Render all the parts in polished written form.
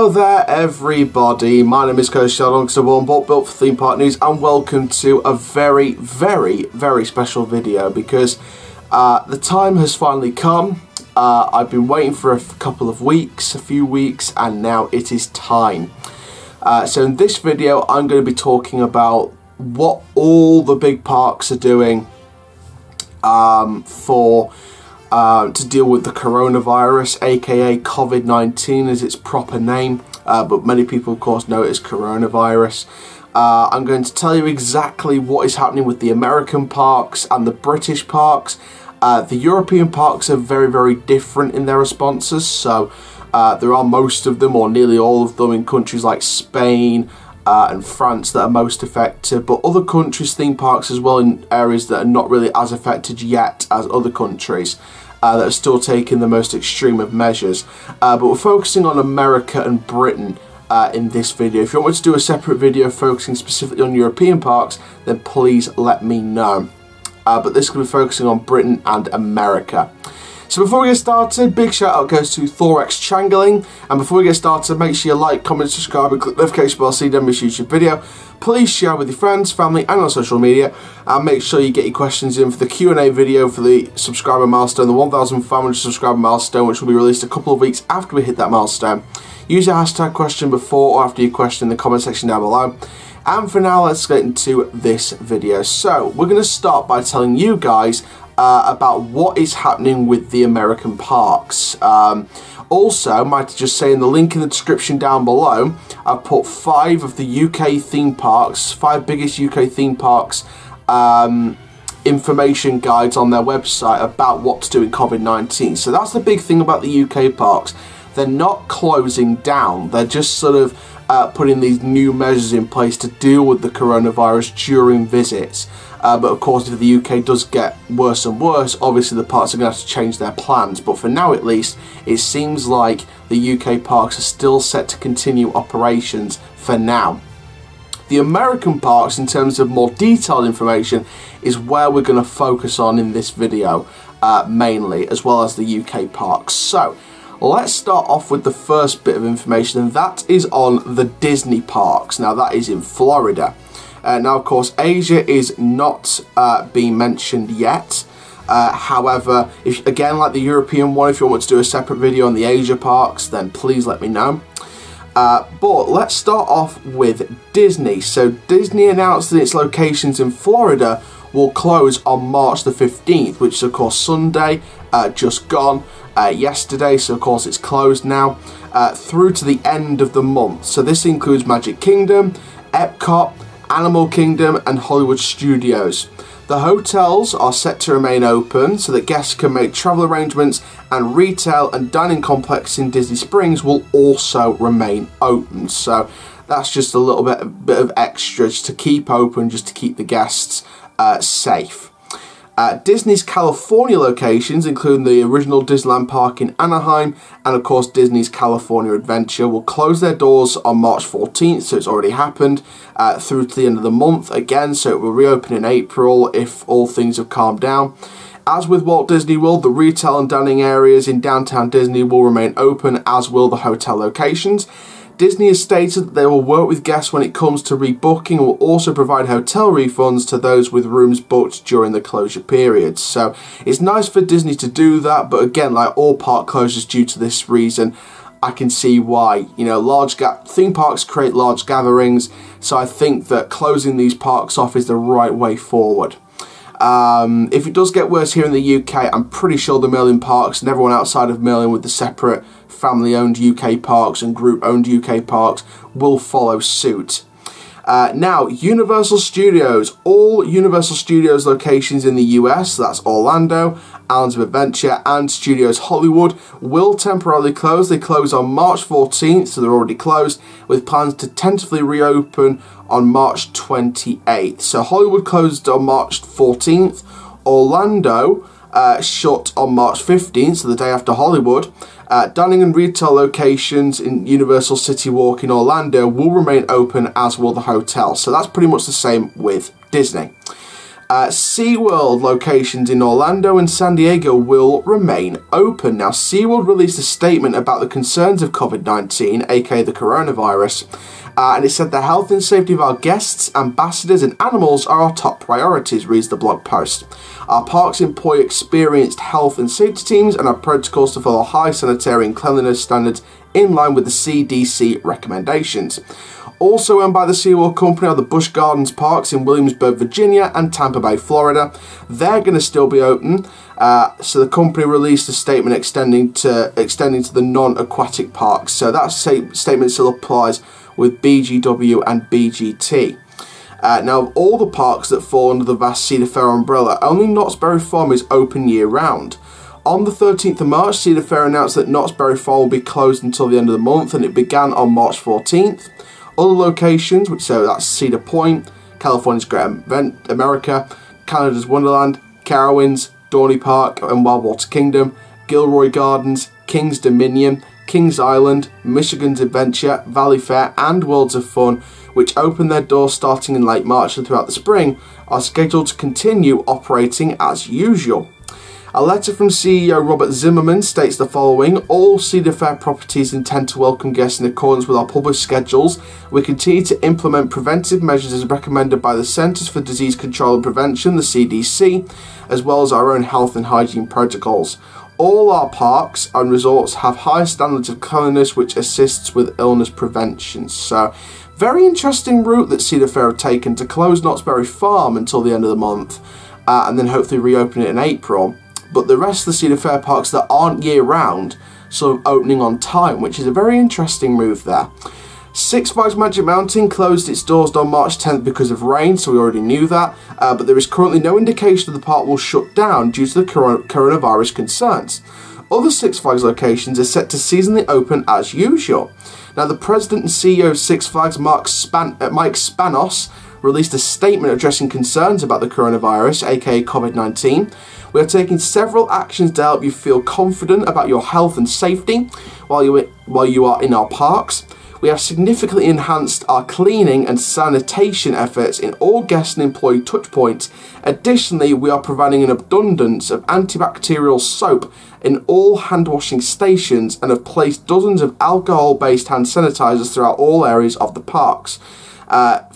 Hello there everybody, my name is Coach Sheldon, so warm but built for Theme Park News, and welcome to a very, very, very special video because the time has finally come. I've been waiting for a couple of weeks, and now it is time. So in this video I'm going to be talking about what all the big parks are doing to deal with the coronavirus, aka COVID-19 is its proper name, but many people of course know it as coronavirus. I'm going to tell you exactly what is happening with the American parks and the British parks. The European parks are very, very different in their responses, so there are most of them, or nearly all of them, in countries like Spain and France that are most affected, but other countries' theme parks as well in areas that are not really as affected yet as other countries that are still taking the most extreme of measures. But we're focusing on America and Britain in this video. If you want me to do a separate video focusing specifically on European parks, then please let me know. But this could be focusing on Britain and America. So before we get started, big shout out goes to ThorxChangling, and before we get started, make sure you like, comment, subscribe and click the notification bell so you don't miss a YouTube video. Please share with your friends, family and on social media, and make sure you get your questions in for the Q&A video for the subscriber milestone, the 1,500 subscriber milestone, which will be released a couple of weeks after we hit that milestone. Use your hashtag question before or after your question in the comment section down below. And for now, let's get into this video. So we're going to start by telling you guys about what is happening with the American parks. Also, might I just say, in the link in the description down below, I've put 5 of the UK theme parks, 5 biggest UK theme parks information guides on their website about what to do in COVID-19. So that's the big thing about the UK parks. They're not closing down, they're just sort of putting these new measures in place to deal with the coronavirus during visits. But of course, if the UK does get worse and worse, obviously the parks are going to have to change their plans. But for now at least, it seems like the UK parks are still set to continue operations for now. The American parks, in terms of more detailed information, is where we're going to focus on in this video, mainly, as well as the UK parks. So let's start off with the first bit of information, and that is on the Disney parks. Now that is in Florida. Now of course Asia is not being mentioned yet. However, if, again, like the European one, if you want to do a separate video on the Asia parks, then please let me know. But let's start off with Disney. So Disney announced that its locations in Florida will close on March the 15th, which is of course Sunday, just gone yesterday, so of course it's closed now, through to the end of the month. So this includes Magic Kingdom, Epcot, Animal Kingdom and Hollywood Studios. The hotels are set to remain open so that guests can make travel arrangements, and retail and dining complex in Disney Springs will also remain open. So that's just a little bit of extra just to keep open, just to keep the guests safe. Disney's California locations, including the original Disneyland Park in Anaheim and of course Disney's California Adventure, will close their doors on March 14th, so it's already happened, through to the end of the month again, so it will reopen in April if all things have calmed down. As with Walt Disney World, the retail and dining areas in Downtown Disney will remain open, as will the hotel locations. Disney has stated that they will work with guests when it comes to rebooking, and will also provide hotel refunds to those with rooms booked during the closure period. So it's nice for Disney to do that, but again, like all park closures due to this reason, I can see why. You know, theme parks create large gatherings, so I think that closing these parks off is the right way forward. If it does get worse here in the UK, I'm pretty sure the Merlin parks and everyone outside of Merlin with the separate family-owned UK parks and group-owned UK parks will follow suit. Now, Universal Studios. All Universal Studios locations in the US, that's Orlando, Islands of Adventure and Studios Hollywood, will temporarily close. They close on March 14th, so they're already closed, with plans to tentatively reopen on March 28th. So Hollywood closed on March 14th, Orlando shut on March 15th, so the day after Hollywood. Dining and retail locations in Universal City Walk in Orlando will remain open, as will the hotel. So that's pretty much the same with Disney. SeaWorld locations in Orlando and San Diego will remain open. Now, SeaWorld released a statement about the concerns of COVID-19, aka the coronavirus, and it said the health and safety of our guests, ambassadors and animals are our top priorities, reads the blog post. Our parks employ experienced health and safety teams and have protocols to follow high sanitary and cleanliness standards in line with the CDC recommendations. Also owned by the SeaWorld Company are the Busch Gardens parks in Williamsburg, Virginia and Tampa Bay, Florida. They're going to still be open, so the company released a statement extending to the non-aquatic parks. So that statement still applies with BGW and BGT. Now, of all the parks that fall under the vast Cedar Fair umbrella, only Knott's Berry Farm is open year-round. On the 13th of March, Cedar Fair announced that Knott's Berry Farm will be closed until the end of the month, and it began on March 14th. Other locations, so that's Cedar Point, California's Great America, Canada's Wonderland, Carowinds, Dorney Park and Wildwater Kingdom, Gilroy Gardens, Kings Dominion, Kings Island, Michigan's Adventure, Valley Fair and Worlds of Fun, which opened their doors starting in late March and throughout the spring, are scheduled to continue operating as usual. A letter from CEO Robert Zimmerman states the following: all Cedar Fair properties intend to welcome guests in accordance with our published schedules. We continue to implement preventive measures as recommended by the Centers for Disease Control and Prevention, the CDC, as well as our own health and hygiene protocols. All our parks and resorts have high standards of cleanliness, which assists with illness prevention. So, very interesting route that Cedar Fair have taken to close Knott's Berry Farm until the end of the month, and then hopefully reopen it in April. But the rest of the Cedar Fair parks that aren't year-round sort of opening on time, which is a very interesting move there. Six Flags Magic Mountain closed its doors on March 10th because of rain, so we already knew that, but there is currently no indication that the park will shut down due to the coronavirus concerns. Other Six Flags locations are set to seasonally open as usual. Now, the president and CEO of Six Flags, Mike Spanos, released a statement addressing concerns about the coronavirus, aka COVID-19. We are taking several actions to help you feel confident about your health and safety while you are in our parks. We have significantly enhanced our cleaning and sanitation efforts in all guest and employee touchpoints. Additionally, we are providing an abundance of antibacterial soap in all hand washing stations and have placed dozens of alcohol-based hand sanitizers throughout all areas of the parks.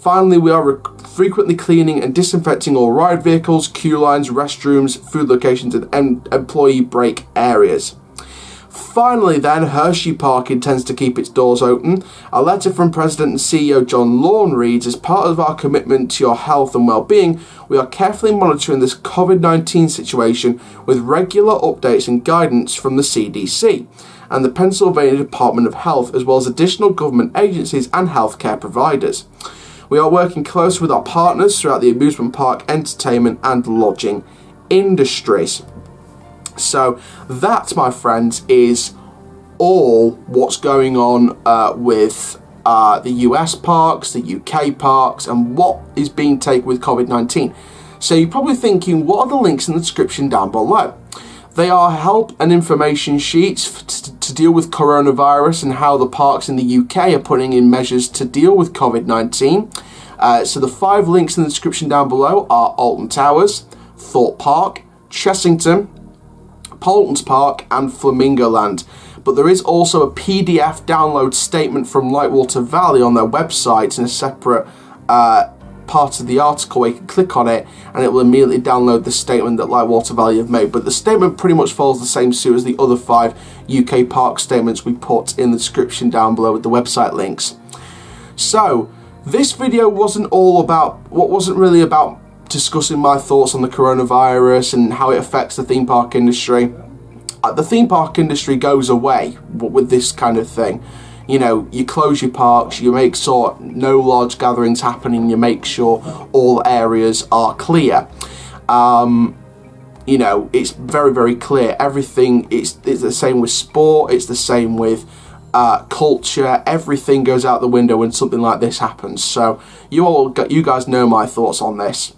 Finally, we are frequently cleaning and disinfecting all ride vehicles, queue lines, restrooms, food locations and employee break areas. Finally then, Hershey Park intends to keep its doors open. A letter from President and CEO John Lorne reads, as part of our commitment to your health and well-being, we are carefully monitoring this COVID-19 situation with regular updates and guidance from the CDC and the Pennsylvania Department of Health, as well as additional government agencies and healthcare providers. We are working closely with our partners throughout the amusement park, entertainment and lodging industries. So that, my friends, is all what's going on with the US parks, the UK parks, and what is being taken with COVID-19. So you're probably thinking, what are the links in the description down below? They are help and information sheets to deal with coronavirus and how the parks in the UK are putting in measures to deal with COVID-19. So the 5 links in the description down below are Alton Towers, Thorpe Park, Chessington, Poulton's Park and Flamingoland, but there is also a PDF download statement from Lightwater Valley on their website in a separate part of the article where you can click on it and it will immediately download the statement that Lightwater Valley have made. But the statement pretty much follows the same suit as the other 5 UK park statements we put in the description down below with the website links. So this video wasn't really about discussing my thoughts on the coronavirus and how it affects the theme park industry. The theme park industry goes away with this kind of thing. You know, you close your parks, you make sure no large gatherings happening, you make sure all areas are clear. You know, it's very, very clear. Everything, it's the same with sport, it's the same with culture, everything goes out the window when something like this happens. So you guys know my thoughts on this.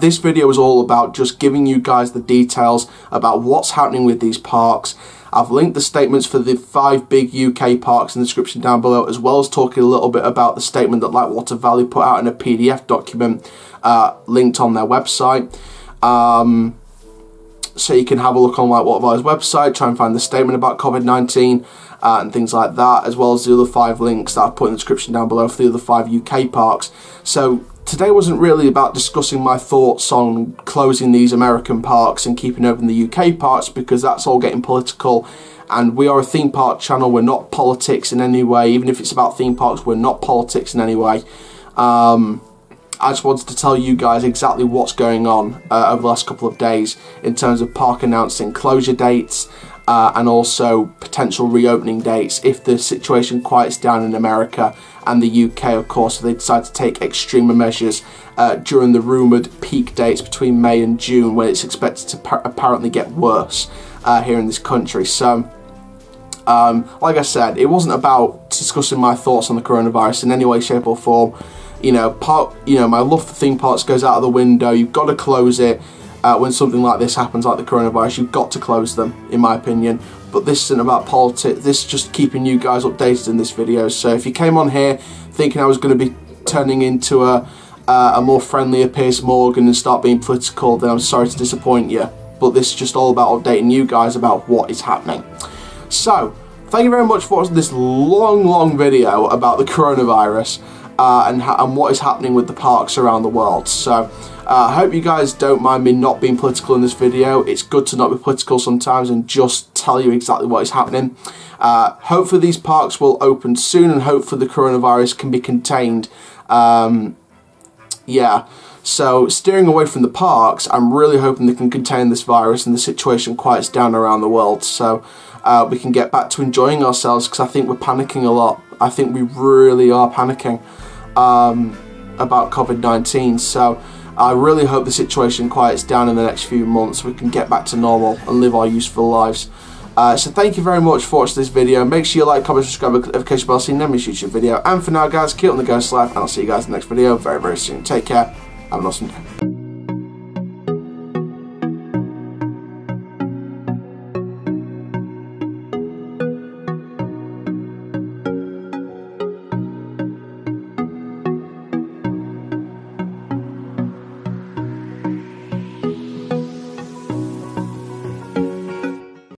This video is all about just giving you guys the details about what's happening with these parks. I've linked the statements for the 5 big UK parks in the description down below, as well as talking a little bit about the statement that Lightwater Valley put out in a PDF document linked on their website. So you can have a look on Lightwater Valley's website, try and find the statement about COVID-19 and things like that, as well as the other 5 links that I've put in the description down below for the other 5 UK parks. So today wasn't really about discussing my thoughts on closing these American parks and keeping open the UK parks, because that's all getting political, and we are a theme park channel. We're not politics in any way. Even if it's about theme parks, we're not politics in any way. I just wanted to tell you guys exactly what's going on over the last couple of days in terms of park announcing closure dates and also potential reopening dates if the situation quiets down in America and the UK, of course, if they decide to take extreme measures during the rumoured peak dates between May and June, when it's expected to apparently get worse here in this country. So, like I said, it wasn't about discussing my thoughts on the coronavirus in any way, shape or form. My love for theme parks goes out of the window. You've got to close it when something like this happens, like the coronavirus. You've got to close them, in my opinion. But this isn't about politics. This is just keeping you guys updated in this video. So if you came on here thinking I was going to be turning into a more friendlier Piers Morgan and start being political, then I'm sorry to disappoint you. But this is just all about updating you guys about what is happening. So thank you very much for watching this long video about the coronavirus. And what is happening with the parks around the world. So I hope you guys don't mind me not being political in this video. It's good to not be political sometimes and just tell you exactly what is happening. Hopefully these parks will open soon, and hopefully the coronavirus can be contained. Yeah, so steering away from the parks, I'm really hoping they can contain this virus and the situation quiets down around the world, so we can get back to enjoying ourselves, because I think we're panicking a lot. I think we really are panicking about COVID-19, so I really hope the situation quiets down in the next few months. We can get back to normal and live our useful lives. So thank you very much for watching this video. Make sure you like, comment, subscribe, and click the notification bell so you never miss a YouTube video. And for now, guys, keep on the ghost life, and I'll see you guys in the next video very soon. Take care. Have an awesome day.